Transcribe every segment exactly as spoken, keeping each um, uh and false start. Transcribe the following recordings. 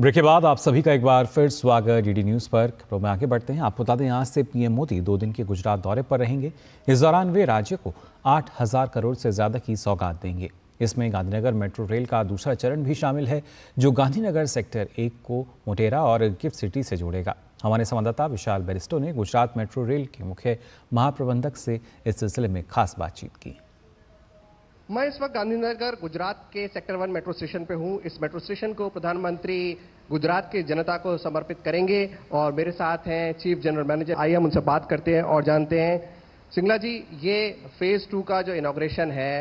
Break के बाद आप सभी का एक बार फिर स्वागत डीडी न्यूज़ पर। खबरों में आगे बढ़ते हैं। आपको बता दें, आज से पीएम मोदी दो दिन के गुजरात दौरे पर रहेंगे। इस दौरान वे राज्य को आठ हजार करोड़ से ज़्यादा की सौगात देंगे। इसमें गांधीनगर मेट्रो रेल का दूसरा चरण भी शामिल है, जो गांधीनगर सेक्टर एक को मोटेरा और गिफ्ट सिटी से जोड़ेगा। हमारे संवाददाता विशाल बैरिस्टू ने गुजरात मेट्रो रेल के मुख्य महाप्रबंधक से इस सिलसिले में खास बातचीत की। मैं इस वक्त गांधीनगर गुजरात के सेक्टर वन मेट्रो स्टेशन पे हूँ। इस मेट्रो स्टेशन को प्रधानमंत्री गुजरात की जनता को समर्पित करेंगे और मेरे साथ हैं चीफ जनरल मैनेजर। आइए हम उनसे बात करते हैं और जानते हैं। सिंगला जी, ये फेज टू का जो इनॉग्रेशन है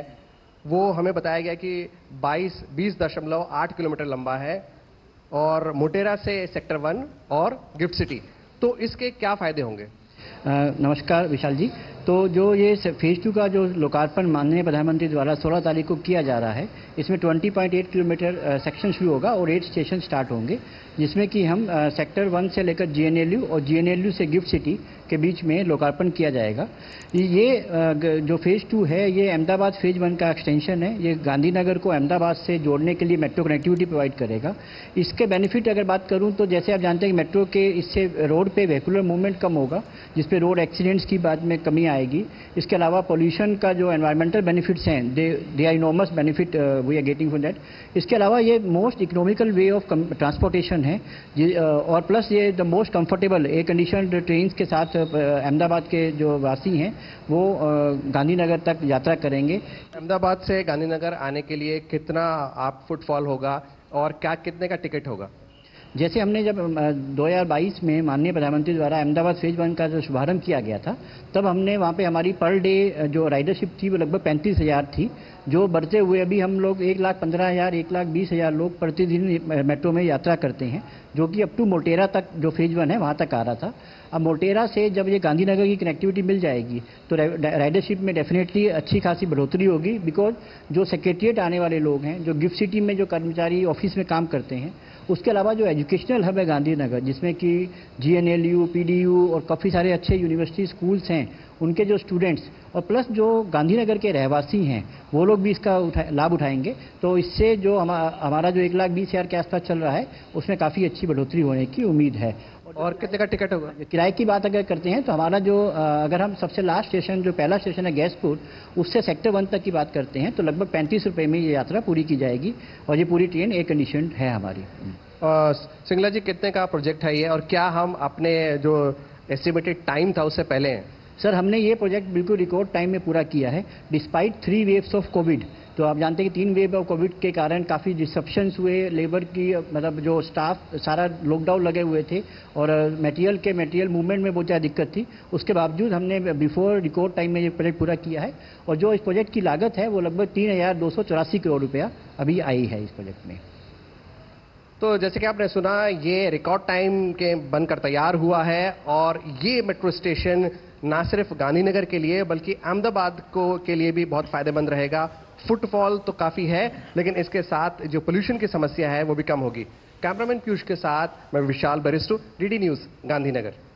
वो हमें बताया गया कि बाईस बीस दशमलव आठ किलोमीटर लंबा है और मोटेरा से सेक्टर वन और गिफ्ट सिटी, तो इसके क्या फायदे होंगे? नमस्कार विशाल जी। तो जो ये फेज टू का जो लोकार्पण माननीय प्रधानमंत्री द्वारा सोलह तारीख को किया जा रहा है, इसमें बीस पॉइंट आठ किलोमीटर सेक्शन शुरू होगा और आठ स्टेशन स्टार्ट होंगे, जिसमें कि हम सेक्टर वन से लेकर जीएनएलयू और जीएनएलयू से गिफ्ट सिटी के बीच में लोकार्पण किया जाएगा। ये जो फेज टू है ये अहमदाबाद फेज वन का एक्सटेंशन है। ये गांधीनगर को अहमदाबाद से जोड़ने के लिए मेट्रो कनेक्टिविटी प्रोवाइड करेगा। इसके बेनिफिट अगर बात करूँ तो जैसे आप जानते हैं कि मेट्रो के इससे रोड पर व्हीकुलर मूवमेंट कम होगा, जिसपे रोड एक्सीडेंट्स की बाद में कमी आएगी। इसके अलावा पोल्यूशन का जो एनवायरमेंटल बेनिफिट्स हैं, they are enormous benefit we are getting from that. इसके अलावा ये most economical way of transportation है और प्लस ये the most comfortable air conditioned trains के साथ अहमदाबाद के जो वासी हैं वो गांधीनगर तक यात्रा करेंगे। अहमदाबाद से गांधीनगर आने के लिए कितना आप फुटफॉल होगा और क्या कितने का टिकट होगा? जैसे हमने जब दो हज़ार बाईस में माननीय प्रधानमंत्री द्वारा अहमदाबाद फेज वन का जो शुभारंभ किया गया था, तब हमने वहाँ पे हमारी पर डे जो राइडरशिप थी वो लगभग पैंतीस हज़ार थी, जो बढ़ते हुए अभी हम लोग एक लाख पंद्रह हज़ार एक लाख बीस हज़ार लोग प्रतिदिन मेट्रो में यात्रा करते हैं, जो कि अप टू मोटेरा तक जो फेज वन है वहाँ तक आ रहा था। अब मोटेरा से जब ये गांधीनगर की कनेक्टिविटी मिल जाएगी तो राइडरशिप में डेफिनेटली अच्छी खासी बढ़ोतरी होगी, बिकॉज जो सेक्रेटेरिएट आने वाले लोग हैं, जो गिफ्ट सिटी में जो कर्मचारी ऑफिस में काम करते हैं, उसके अलावा जो एजुकेशनल हब है गांधीनगर, जिसमें कि जीएनएलयू, पीडीयू और काफ़ी सारे अच्छे यूनिवर्सिटी स्कूल्स हैं, उनके जो स्टूडेंट्स और प्लस जो गांधीनगर के रहवासी हैं वो लोग भी इसका उठा, लाभ उठाएंगे। तो इससे जो हम, हमारा जो एक लाख बीस हज़ार के आसपास चल रहा है उसमें काफ़ी अच्छी बढ़ोतरी होने की उम्मीद है। और कितने का टिकट होगा? किराए की बात अगर करते हैं तो हमारा जो अगर हम सबसे लास्ट स्टेशन जो पहला स्टेशन है गैसपुर, उससे सेक्टर वन तक की बात करते हैं तो लगभग पैंतीस रुपये में ये यात्रा पूरी की जाएगी और ये पूरी ट्रेन एयर कंडीशन है हमारी। सिंगला जी, कितने का प्रोजेक्ट है ये और क्या हम अपने जो एस्टिमेटेड टाइम था उससे पहले हैं? सर, हमने ये प्रोजेक्ट बिल्कुल रिकॉर्ड टाइम में पूरा किया है, despite three waves of Covid. तो आप जानते हैं कि तीन वेव ऑफ कोविड के कारण काफ़ी डिसरप्शंस हुए, लेबर की मतलब जो स्टाफ सारा लॉकडाउन लगे हुए थे और मटेरियल के मटेरियल मूवमेंट में बहुत ज़्यादा दिक्कत थी। उसके बावजूद हमने बिफोर रिकॉर्ड टाइम में ये प्रोजेक्ट पूरा किया है और जो इस प्रोजेक्ट की लागत है वो लगभग तीन हज़ार दो सौ चौरासी करोड़ रुपया अभी आई है इस प्रोजेक्ट में। तो जैसे कि आपने सुना, ये रिकॉर्ड टाइम के बनकर तैयार हुआ है और ये मेट्रो स्टेशन ना सिर्फ गांधीनगर के लिए बल्कि अहमदाबाद को के लिए भी बहुत फायदेमंद रहेगा। फुटफॉल तो काफ़ी है लेकिन इसके साथ जो पोल्यूशन की समस्या है वो भी कम होगी। कैमरामैन पीयूष के साथ मैं विशाल बरिस्टू, डीडी न्यूज़, गांधीनगर।